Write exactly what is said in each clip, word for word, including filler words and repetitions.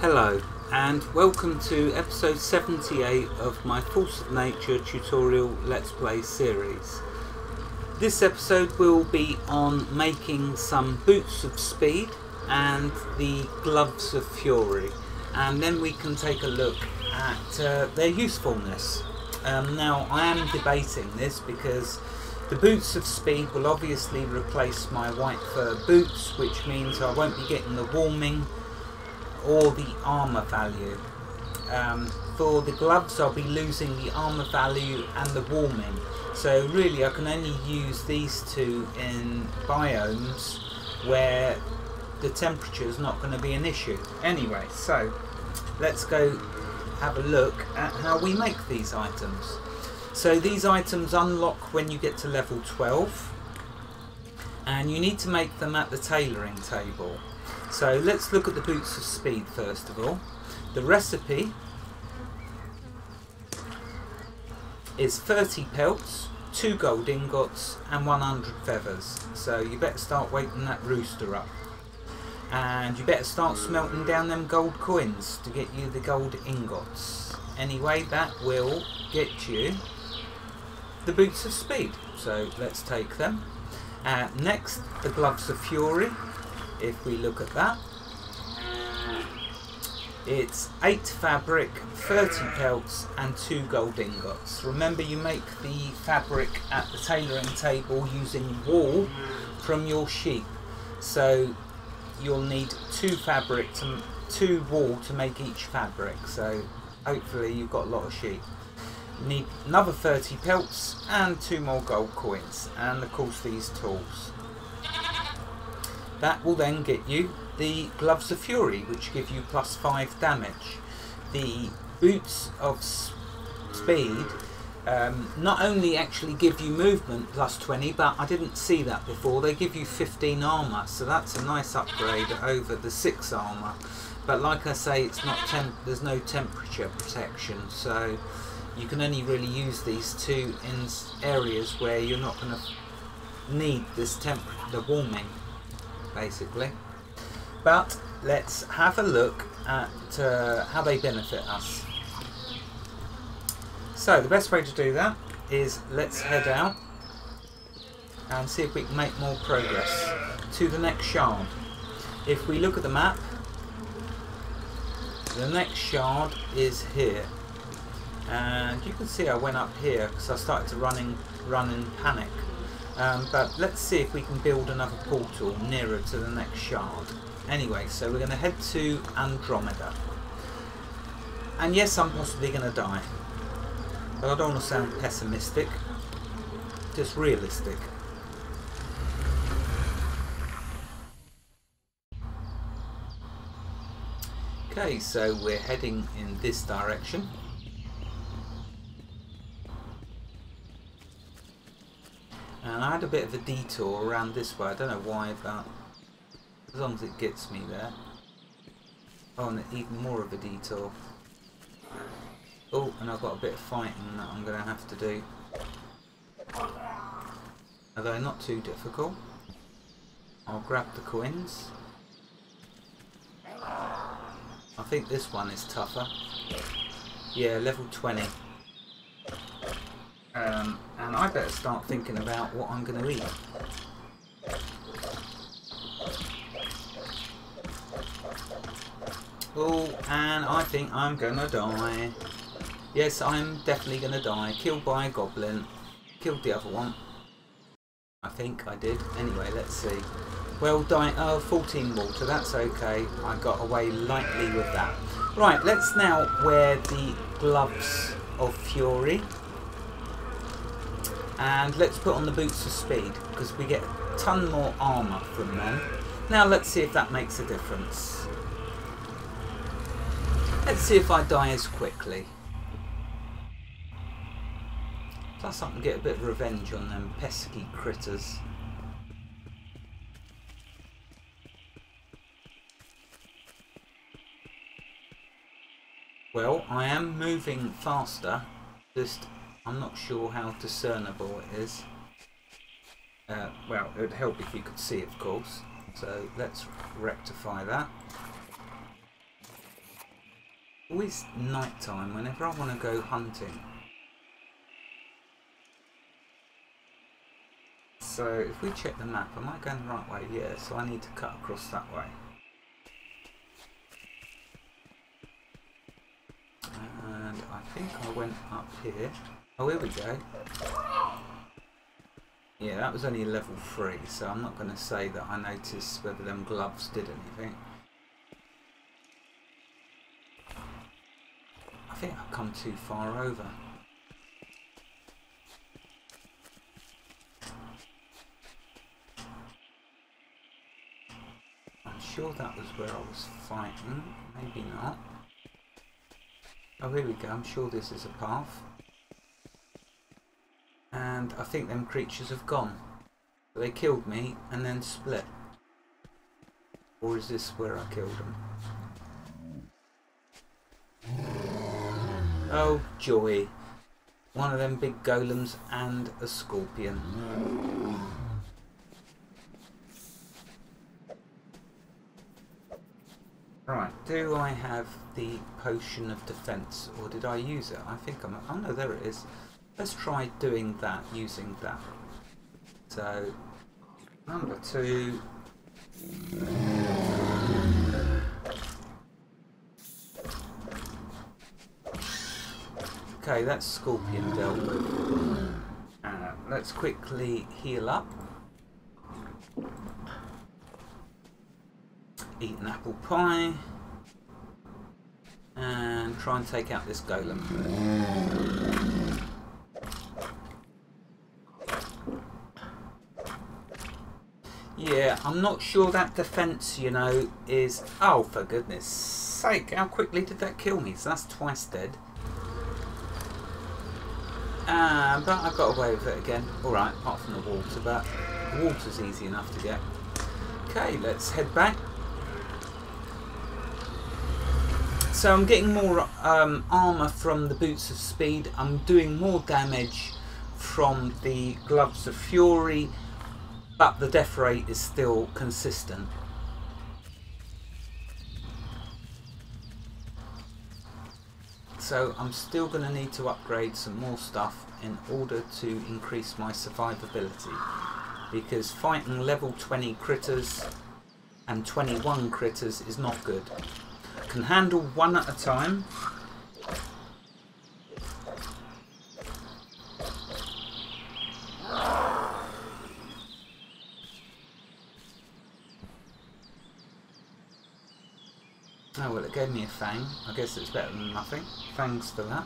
Hello and welcome to episode seventy-eight of my Force of Nature tutorial Let's Play series. This episode will be on making some Boots of Speed and the Gloves of Fury, and then we can take a look at uh, their usefulness. Um, now I am debating this because the Boots of Speed will obviously replace my white fur boots, which means I won't be getting the warming or the armour value. Um, for the gloves I'll be losing the armour value and the warming, so really I can only use these two in biomes where the temperature is not going to be an issue. Anyway, so let's go have a look at how we make these items. So these items unlock when you get to level twelve, and you need to make them at the tailoring table. So let's look at the Boots of Speed first of all. The recipe is thirty pelts, two gold ingots and one hundred feathers. So you better start waking that rooster up. And you better start smelting down them gold coins to get you the gold ingots. Anyway, that will get you the Boots of Speed. So let's take them. Uh, next, the Gloves of Fury. If we look at that, it's eight fabric, thirty pelts and two gold ingots. Remember, you make the fabric at the tailoring table using wool from your sheep, so you'll need two fabric to, two wool to make each fabric, so hopefully you've got a lot of sheep. You need another thirty pelts and two more gold coins, and of course these tools. That will then get you the Gloves of Fury, which give you plus five damage. The Boots of Speed um, not only actually give you movement plus twenty, but I didn't see that before. They give you fifteen armour, so that's a nice upgrade over the six armour. But like I say, it's not temp there's no temperature protection, so you can only really use these two in areas where you're not going to need this temp the warming. Basically. But let's have a look at uh, how they benefit us. So the best way to do that is let's head out and see if we can make more progress to the next shard. If we look at the map, the next shard is here, and you can see I went up here because I started to run in, run in panic. Um, but let's see if we can build another portal nearer to the next shard. Anyway, so we're going to head to Andromeda. And yes, I'm possibly going to die. But I don't want to sound pessimistic. Just realistic. Okay, so we're heading in this direction. And I had a bit of a detour around this way, I don't know why, but as long as it gets me there. Oh, and even more of a detour. Oh, and I've got a bit of fighting that I'm going to have to do. Although not too difficult. I'll grab the coins. I think this one is tougher. Yeah, level twenty. Um, and I better start thinking about what I'm going to eat. Oh, and I think I'm going to die. Yes, I'm definitely going to die. Killed by a goblin. Killed the other one. I think I did. Anyway, let's see. Well, die. Oh, fourteen water. That's okay. I got away lightly with that. Right, let's now wear the Gloves of Fury. And let's put on the Boots of Speed, because we get a ton more armour from them. Now let's see if that makes a difference. Let's see if I die as quickly. Plus I can get a bit of revenge on them pesky critters. Well, I am moving faster, just I'm not sure how discernible it is. Uh, well, it would help if you could see, of course. So let's rectify that. always night time whenever I want to go hunting. So if we check the map, am I going the right way? Yeah, so I need to cut across that way. And I think I went up here. Oh, here we go. Yeah, that was only level three, so I'm not going to say that I noticed whether them gloves did anything. I think I've come too far over. I'm sure that was where I was fighting, maybe not. Oh, here we go, I'm sure this is a path. And I think them creatures have gone. They killed me and then split. Or is this where I killed them? Oh joy. One of them big golems and a scorpion. Right, do I have the potion of defense or did I use it? I think I'm... Oh no, there it is. Let's try doing that, using that. So, number two. Okay, that's Scorpion Delta. Uh, let's quickly heal up. Eat an apple pie. And try and take out this golem. Yeah, I'm not sure that defense, you know, is... Oh, for goodness sake, how quickly did that kill me? So that's twice dead. Ah, uh, but I got away with it again. Alright, apart from the water, but the water's easy enough to get. Okay, let's head back. So I'm getting more um, armor from the Boots of Speed. I'm doing more damage from the Gloves of Fury. But the death rate is still consistent. So I'm still going to need to upgrade some more stuff in order to increase my survivability. Because fighting level twenty critters and twenty-one critters is not good. I can handle one at a time. Oh well, it gave me a fang. I guess it's better than nothing. Thanks for that.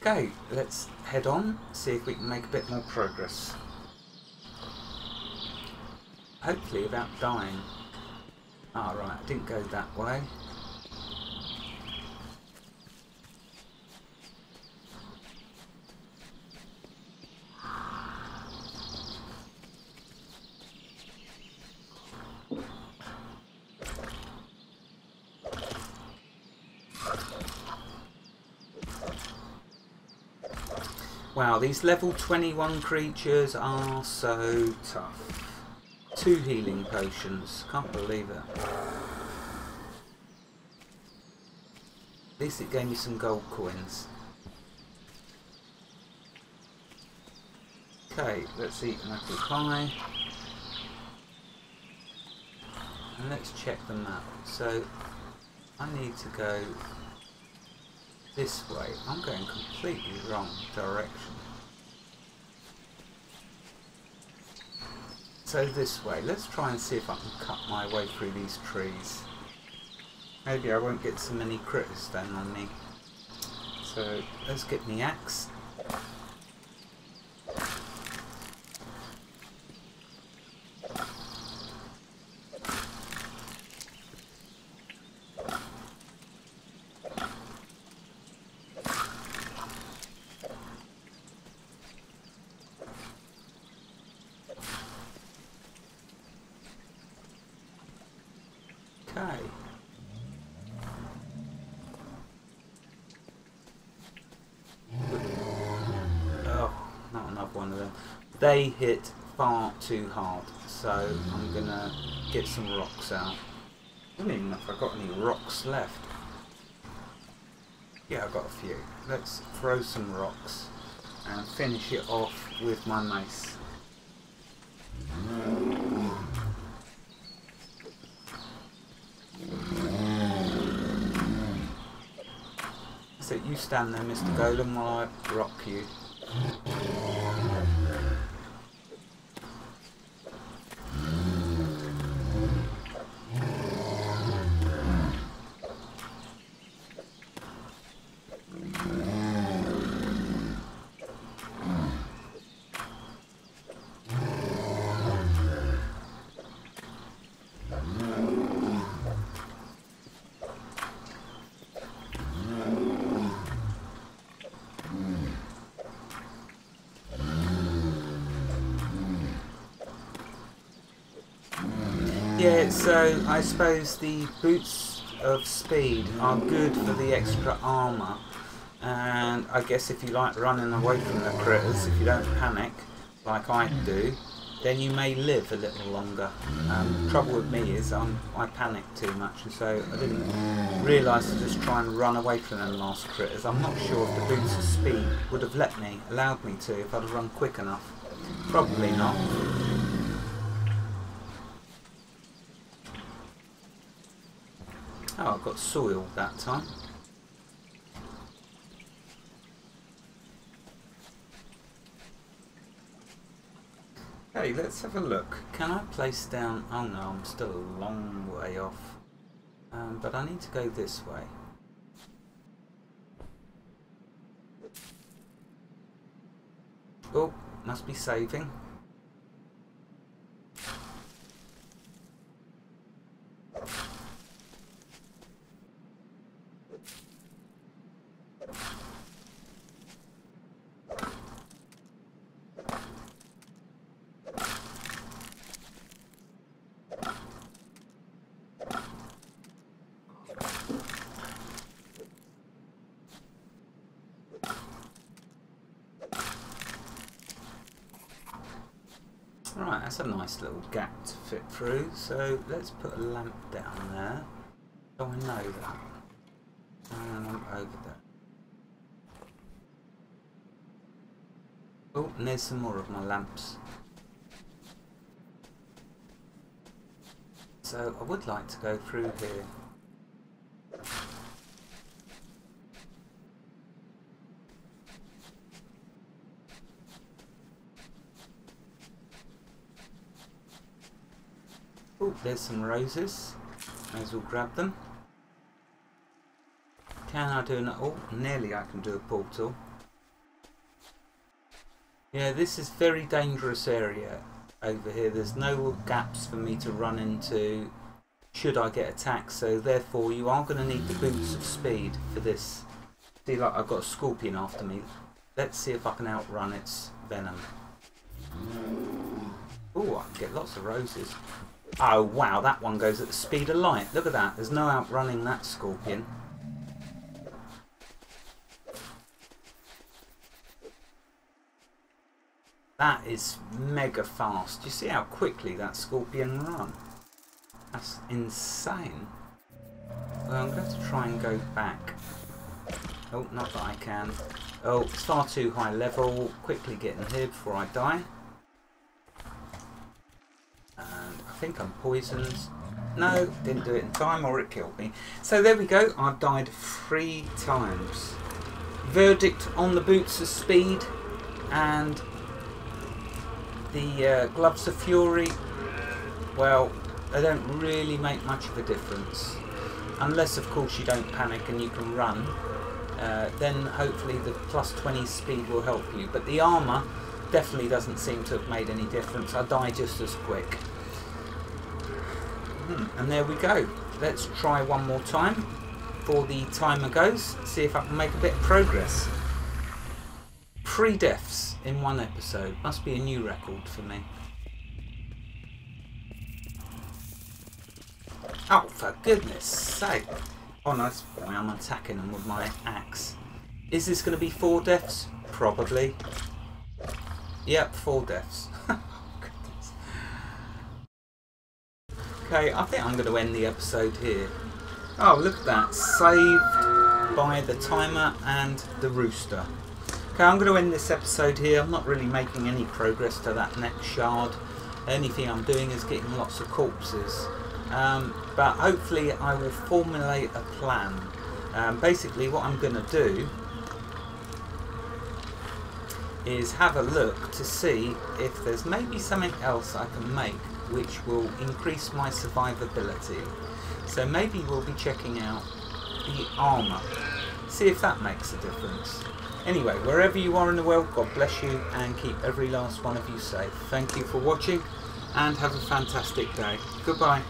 Okay, let's head on, see if we can make a bit more progress. Hopefully without dying. Ah, right, I didn't go that way. Wow, these level twenty-one creatures are so tough. Two healing potions, can't believe it. At least it gave me some gold coins. Okay, let's eat an apple pie. And let's check the map. So, I need to go... this way. I'm going completely wrong direction. So this way. Let's try and see if I can cut my way through these trees. Maybe I won't get so many critters then on me. So let's get the axe. Okay. Oh, not another one of them. They hit far too hard, so I'm going to get some rocks out. I don't even know if I've got any rocks left. Yeah, I've got a few. Let's throw some rocks and finish it off with my mace. So you stand there, Mister Golem, while I rock you. Yeah, so I suppose the boots of speed are good for the extra armour, and I guess if you like running away from the critters, if you don't panic like I do, then you may live a little longer. Um, the trouble with me is I'm, I panic too much, and so I didn't realise to just try and run away from the last critters. I'm not sure if the boots of speed would have let me, allowed me to, if I'd have run quick enough. Probably not. Oh, I've got soil that time. Hey, let's have a look. Can I place down... Oh no, I'm still a long way off. Um, but I need to go this way. Oh, must be saving. Right, that's a nice little gap to fit through, so let's put a lamp down there. So I know that. And I'm over there. Oh, and there's some more of my lamps. So I would like to go through here. Oh, there's some roses. May as well grab them. Can I do an... Oh, nearly I can do a portal. Yeah, this is very dangerous area over here. There's no gaps for me to run into should I get attacked. So therefore you are going to need the boots of speed for this. See, like I've got a scorpion after me. Let's see if I can outrun its venom. Oh, I can get lots of roses. Oh wow, that one goes at the speed of light. Look at that, there's no outrunning that scorpion. That is mega fast. You see how quickly that scorpion run? That's insane. Well, I'm going to try and go back. Oh, not that I can. Oh, it's far too high level. Quickly getting here before I die. I think I'm poisoned. No, didn't do it in time or it killed me. So there we go, I've died three times. Verdict on the boots of speed and the uh, gloves of fury. Well, they don't really make much of a difference. Unless of course you don't panic and you can run. Uh, then hopefully the plus twenty speed will help you. But the armour definitely doesn't seem to have made any difference. I die just as quick. And there we go. Let's try one more time before the timer goes. See if I can make a bit of progress. Three deaths in one episode. Must be a new record for me. Oh, for goodness sake. Oh no, that's why I'm attacking them with my axe. Is this going to be four deaths? Probably. Yep, four deaths. Okay, I think I'm going to end the episode here. Oh, look at that. Saved by the timer and the rooster. Okay, I'm going to end this episode here. I'm not really making any progress to that next shard. Anything I'm doing is getting lots of corpses. Um, but hopefully I will formulate a plan. Um, basically what I'm going to do is have a look to see if there's maybe something else I can make which will increase my survivability. So maybe we'll be checking out the armour. See if that makes a difference. Anyway, wherever you are in the world, God bless you and keep every last one of you safe. Thank you for watching and have a fantastic day. Goodbye.